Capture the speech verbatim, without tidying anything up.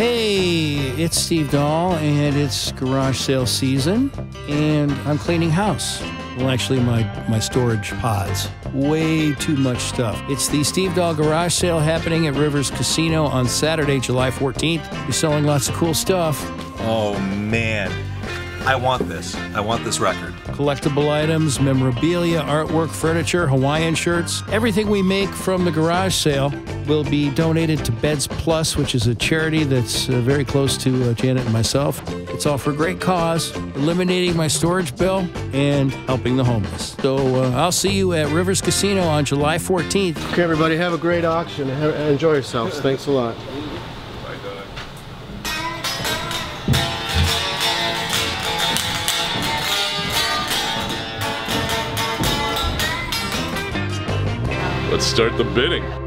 Hey, it's Steve Dahl, and it's garage sale season, and I'm cleaning house. Well, actually, my, my storage pods. Way too much stuff. It's the Steve Dahl garage sale happening at Rivers Casino on Saturday, July fourteenth. We're selling lots of cool stuff. Oh, man. I want this. I want this record. Collectible items, memorabilia, artwork, furniture, Hawaiian shirts. Everything we make from the garage sale will be donated to Beds Plus, which is a charity that's uh, very close to uh, Janet and myself. It's all for a great cause, eliminating my storage bill and helping the homeless. So uh, I'll see you at Rivers Casino on July fourteenth. Okay, everybody, have a great auction. Have, enjoy yourselves. Thanks a lot. Let's start the bidding.